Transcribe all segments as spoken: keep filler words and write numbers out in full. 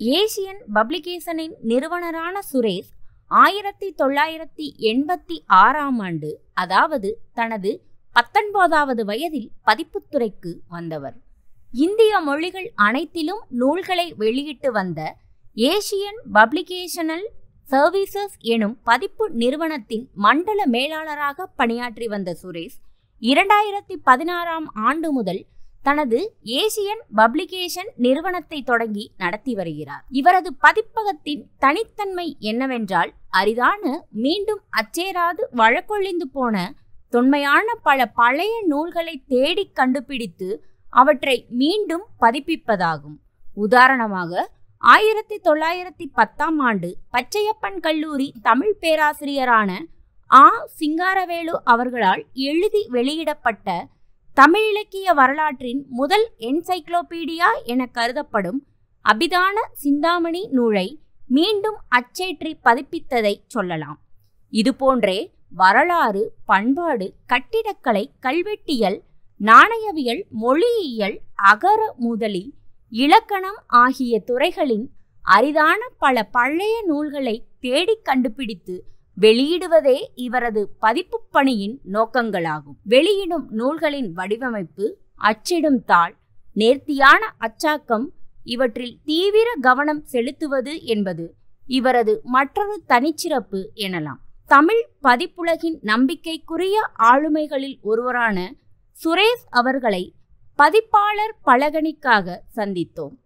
Asian publication in Nirvanarana Suresh ஆயிரத்து தொள்ளாயிரத்து எண்பத்தாறு ஆம் ஆண்டு அதாவது தனது பத்தொன்பதாவது வயதில் பதிப்புத்துறைக்கு வந்தவர். இந்திய மொழிகள் அனைத்திலும் நூல்களை வெளியிட்டு வந்த ஏசியன் பப்ளிகேஷனல் சர்வீசஸ் எனும் பதிப்பு நிறுவனத்தின் மண்டல மேலாளராக பணியாற்றி வந்த சுரேஷ் இரண்டாயிரத்தி பதினாறாம் ஆண்டு முதல் தனது ஏசியன் பப்ளிகேஷன் நிறுவனத்தை தொடங்கி நடத்தி வருகிறார். இவரது பதிப்பகத்தின் தனித்தன்மை என்னவென்றால் அரிதான மீண்டும் அச்சேராது வழக்கொழிந்து போன தொன்மையான பல பழைய நூல்களை தேடி கண்டுபிடித்து அவற்றை மீண்டும் பதிப்பிப்பதாகும். உதாரணமாக ஆயிரத்தி தொள்ளாயிரத்தி பத்தாம் ஆண்டு பச்சையப்பன் கல்லூரி தமிழ் பேராசிரியரான ஆ சிங்காரவேலு அவர்களால் எழுதி வெளியிடப்பட்ட தமிழிலக்கிய வரலாற்றின் முதல் என்சைக்ளோபீடியா என கருதப்படும் அபிதான சிந்தாமணி நூலை மீண்டும் அச்சேற்றி பதிப்பித்ததை சொல்லலாம். இதுபோன்றே வரலாறு, பண்பாடு, கட்டிடக்கலை, கல்வெட்டியல், நாணயவியல், மொழியியல், அகர முதலி, இலக்கணம் ஆகிய துறைகளின் அரிதான பல பழைய நூல்களை தேடி கண்டுபிடித்து வெளியிடுவதே இவரது பதிப்பு பணியின் நோக்கங்களாகும். வெளியிடும் நூல்களின் வடிவமைப்பு, அச்சிடும் தாள், நேர்த்தியான அச்சாக்கம் இவற்றில் தீவிர கவனம் செலுத்துவது என்பது இவரது மற்றொரு தனிச்சிறப்பு எனலாம். தமிழ் பதிப்புலகின் நம்பிக்கைக்குரிய ஆளுமைகளில் ஒருவரான சுரேஷ் அவர்களை பதிப்பாளர் பலகணிக்காக சந்தித்தோம்.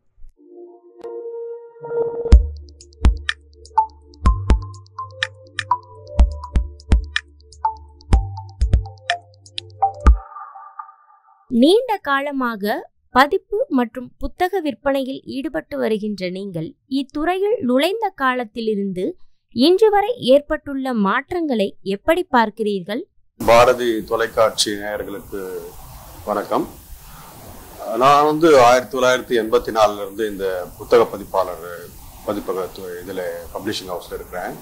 நீண்ட காலமாக பதிப்பு மற்றும் புத்தக விற்பனையில் ஈடுபட்டு வருகின்ற நீங்கள் இத்துறையில் நுழைந்த காலத்திலிருந்து இன்று வரை ஏற்பட்டுள்ள மாற்றங்களை எப்படி பார்க்கிறீர்கள்? பாரதி தொலைக்காட்சி நேயர்களுக்கு வணக்கம். நான் வந்து ஆயிரத்தி தொள்ளாயிரத்தி எண்பத்தி நாலுலேருந்து இந்த புத்தக பதிப்பாளர் பதிப்பக இதில் பப்ளிஷிங் ஹவுஸில் இருக்கிறேன்.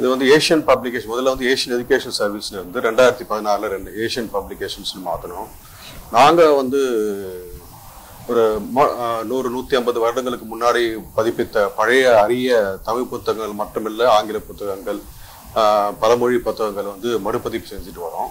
இது வந்து ஏஷியன் பப்ளிகேஷன், முதல்ல வந்து ஏஷியன் எஜுகேஷன் சர்வீஸ்ல இருந்து ரெண்டாயிரத்தி பதினாலில் ரெண்டு ஏஷியன் பப்ளிகேஷன்ஸ்னு மாற்றினோம். நாங்கள் வந்து ஒரு நூறு நூற்றி ஐம்பது வருடங்களுக்கு முன்னாடி பதிப்பித்த பழைய அரிய தமிழ் புத்தகங்கள் மட்டுமில்லை, ஆங்கில புத்தகங்கள், பலமொழி புத்தகங்கள் வந்து மறுபதிப்பு செஞ்சுட்டு வரோம்.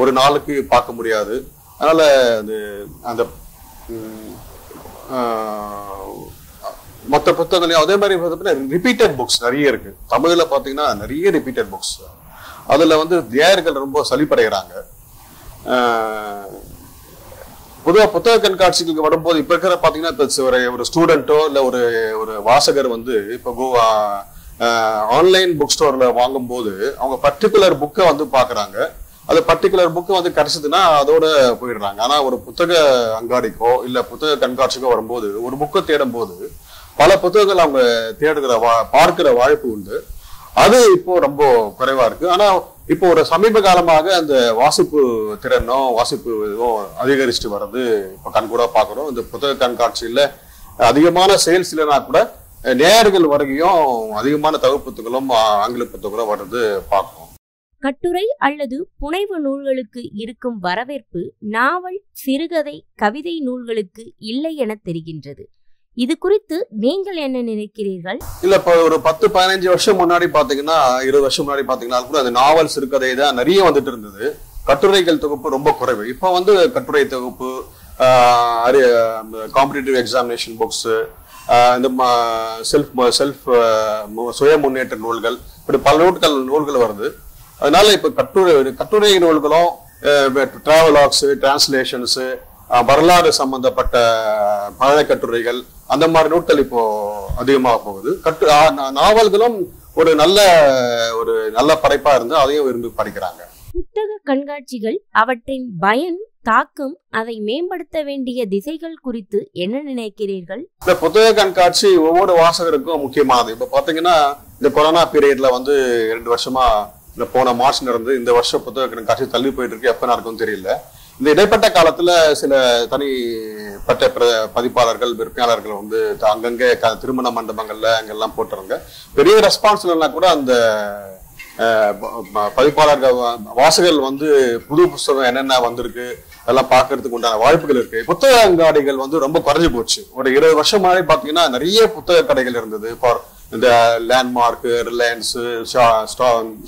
ஒரு நாளுக்கு பார்க்க முடியாது. அதனால் அது அந்த மற்ற புத்தகங்களையும் அதே மாதிரி பார்த்தீங்கன்னா ரிப்பீட்டட் புக்ஸ் நிறைய இருக்குது. தமிழில் பார்த்தீங்கன்னா நிறைய ரிப்பீட்டட் புக்ஸ். அதில் வந்து தேயர்கள் ரொம்ப சளிப்படைகிறாங்க. பொதுவாக புத்தக கண்காட்சிகளுக்கு வரும்போது இப்போ இருக்கிற பார்த்தீங்கன்னா இப்போ ஒரு ஒரு ஸ்டூடெண்ட்டோ இல்லை ஒரு ஒரு வாசகர் வந்து இப்போ கோவா ஆன்லைன் புக் ஸ்டோரில் வாங்கும்போது அவங்க பர்டிகுலர் புக்கை வந்து பார்க்குறாங்க. அது பர்டிகுலர் புக்கு வந்து கிடைச்சதுன்னா அதோட போயிடுறாங்க. ஆனால் ஒரு புத்தக அங்காடிக்கோ இல்லை புத்தக கண்காட்சிக்கோ வரும்போது ஒரு புக்கை தேடும் போது பல புத்தகங்கள் அவங்க தேடுகிற வா பார்க்கிற வாய்ப்பு உண்டு. அது இப்போ ரொம்ப குறைவா இருக்கு. ஆனா இப்போ ஒரு சமீப காலமாக அந்த வாசிப்பு திறனோ வாசிப்பு இதோ அதிகரிச்சுட்டு வர்றது இப்போ கண்கூட பார்க்குறோம். இந்த புத்தக கண்காட்சியில் அதிகமான சேல்ஸ் இல்லைனா கூட நேயர்கள் வரைக்கும் அதிகமான தமிழ் புத்தகங்களும் ஆங்கில புத்தகங்களும் வர்றது பார்க்குறோம். கட்டுரை அல்லது புனைவு நூல்களுக்கு இருக்கும் வரவேற்பு நாவல், சிறுகதை, கவிதை நூல்களுக்கு இல்லை என தெரிகின்றது. இது குறித்து நீங்கள் என்ன நினைக்கிறீர்கள்? இல்ல, இப்போ ஒரு பத்து பதினஞ்சு வருஷம் முன்னாடி பாத்தீங்கன்னா இருபது வருஷம் முன்னாடி பாத்தீங்கன்னா கூட அந்த நாவல், சிறுகதை தான் நிறைய வந்துட்டு இருந்தது. கட்டுரைகள் தொகுப்பு ரொம்ப குறைவு. இப்போ வந்து கட்டுரை தொகுப்பு, காம்படிட்டிவ் எக்ஸாமினேஷன் புக்ஸ், இந்த செல்ஃப் செல்ஃப் சுய முன்னேற்ற நூல்கள், இப்படி பல நூல்கள் நூல்கள் வருது. அதனால இப்போ கட்டுரை கட்டுரை நூல்களும் டிராவலாக்ஸ், டிரான்ஸ்லேஷன்ஸ், வரலாறு சம்பந்தப்பட்ட பழைய கட்டுரைகள், அந்த மாதிரி நூல்கள் இப்போ அதிகமாக போகுது. கட்டு நாவல்களும் ஒரு நல்ல ஒரு நல்ல படைப்பா இருந்து அதையும் விரும்பி படிக்கிறாங்க. புத்தக கண்காட்சிகள் அவற்றின் பயன் தாக்கம் அதை மேம்படுத்த வேண்டிய திசைகள் குறித்து என்ன நினைக்கிறீர்கள்? இந்த புத்தக கண்காட்சி ஒவ்வொரு வாசகருக்கும் முக்கியமானது. இப்ப பாத்தீங்கன்னா இந்த கொரோனா பீரியட்ல வந்து ரெண்டு வருஷமா இந்த போன மார்ச் நடந்து இந்த வருஷம் புத்தக கண்காட்சி தள்ளி போயிட்டு இருக்கு. எப்ப நடக்கும் தெரியல. இந்த இடைப்பட்ட காலத்துல சில தனிப்பட்ட பதிப்பாளர்கள் விற்பனையாளர்கள் வந்து அங்கங்கே திருமண மண்டபங்கள்ல அங்கெல்லாம் போட்டுறாங்க. பெரிய ரெஸ்பான்ஸ் இல்லைன்னா கூட அந்த பதிப்பாளர்கள் வாசகர்கள் வந்து புது புத்தகம் என்னென்ன வந்திருக்கு அதெல்லாம் பார்க்கறதுக்கு உண்டான வாய்ப்புகள் இருக்கு. புத்தக அங்காடிகள் வந்து ரொம்ப குறைஞ்சி போச்சு. ஒரு இருபது வருஷம் முன்னாடி பார்த்தீங்கன்னா நிறைய புத்தக கடைகள் இருந்தது. ஃபார் இந்த லேண்ட்மார்க், ரிலையன்ஸ்,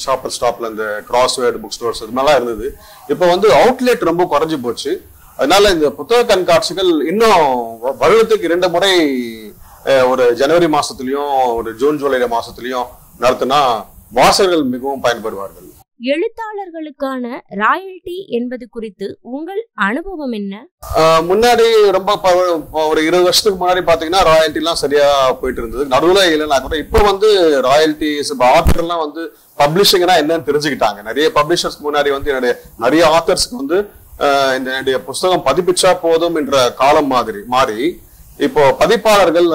ஷாப்பர் ஸ்டாப்ல இந்த கிராஸ்வேர்டு புக் ஸ்டோர்ஸ் இது மாதிரிலாம் இருந்தது. இப்போ வந்து அவுட்லெட் ரொம்ப குறைஞ்சி போச்சு. அதனால இந்த புத்தக கண்காட்சிகள் இன்னும் வருடத்துக்கு இரண்டு முறை ஒரு ஜனவரி மாசத்துலயும் ஒரு ஜூன் ஜூலை மாசத்துலயும் நடத்தினா வாசகர்கள் மிகவும் பயன்படுவார்கள். எழுத்தாளர்களுக்கான ராயல்டி என்பது குறித்து உங்கள் அனுபவம் என்ன? முன்னாடி ரொம்ப ஒரு இருபது வருஷத்துக்கு முன்னாடி பாத்தீங்கன்னா ராயல்டி எல்லாம் சரியா போயிட்டு இருந்தது. நடுவுல இல்லைன்னா கூட இப்ப வந்து ராயல்டி ஆத்தர் எல்லாம் வந்து பப்ளிஷிங்னா என்னன்னு தெரிஞ்சுக்கிட்டாங்க. நிறைய பப்ளிஷர்ஸ் முன்னாடி வந்து என்னுடைய நிறைய ஆத்தர்ஸ்க்கு வந்து என்னுடைய புஸ்தகம் பதிப்பிச்சா போதும் என்ற காலம் மாதிரி மாறி இப்போ பதிப்பாளர்கள்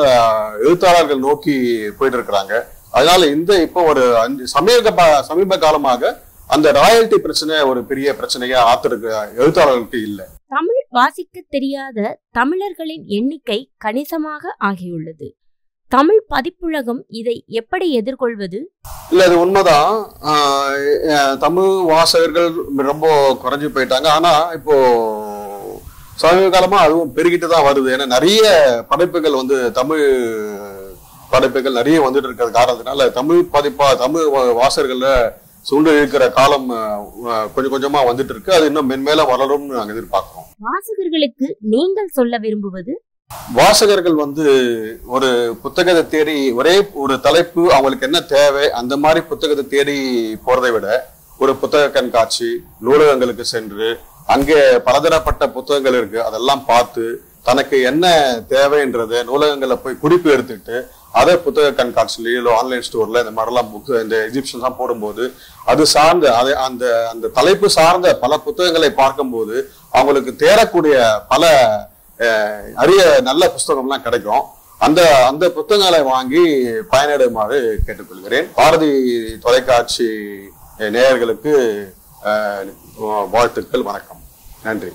எழுத்தாளர்கள் நோக்கி போயிட்டு இருக்கிறாங்க. அதனால இந்த இப்போ ஒரு சமீப சமீப காலமாக அந்த ராயல்டி பிரச்சனை ஒரு பெரிய பிரச்சனையா ஆத்திருக்கு எழுத்தாளர்களுக்கு இல்லை. தமிழ் வாசிக்க தெரியாத தமிழர்களின் எண்ணிக்கை கணிசமாக ஆகியுள்ளது. தமிழ் பதிப்புலகம் இதை எப்படி எதிர்கொள்வது? இல்ல அது உண்மைதான். தமிழ் வாசகர்கள் ரொம்ப குறைஞ்சு போயிட்டாங்க. ஆனா இப்போ சமீப காலமா அதுவும் பெருகிட்டு தான் வருது. ஏன்னா நிறைய படைப்புகள் வந்து தமிழ் படைப்புகள் நிறைய வந்துட்டு இருக்கிற காரணத்தினால தமிழ் பதிப்பா தமிழ் வாசகர்கள சூழ்ந்து இருக்கிற காலம் கொஞ்சம் கொஞ்சமா வந்துட்டு இருக்கு. அது இன்னும் மென்மேல வளரும்னு நாங்க எதிர்பார்க்கிறோம். வாசகர்களுக்கு நீங்கள் சொல்ல விரும்புவது? வாசகர்கள் வந்து ஒரு புத்தகத்தை தேடி ஒரே ஒரு தலைப்பு அவங்களுக்கு என்ன தேவை அந்த மாதிரி புத்தகத்தை தேடி போறதை விட ஒரு புத்தக கண்காட்சி நூலகங்களுக்கு சென்று அங்கே பலதரப்பட்ட புத்தகங்கள் இருக்கு அதெல்லாம் பார்த்து தனக்கு என்ன தேவைன்றத நூலகங்களை போய் குறிப்பு எடுத்துட்டு அதை புத்தக கண்காட்சியிலோ ஆன்லைன் ஸ்டோர்ல இந்த மாதிரிலாம் புக் இந்த எக்ஸிபிஷன்லாம் போடும்போது அது சார்ந்த அதை அந்த அந்த தலைப்பு சார்ந்த பல புத்தகங்களை பார்க்கும்போது அவங்களுக்கு தேடக்கூடிய பல அரிய நல்ல புத்தகம்லாம் கிடைக்கும். அந்த அந்த புத்தகங்களை வாங்கி பயனடைமாறு கேட்டுக்கொள்கிறேன். பாரதி தொலைக்காட்சி நேயர்களுக்கு வாழ்த்துக்கள், வணக்கம், நன்றி.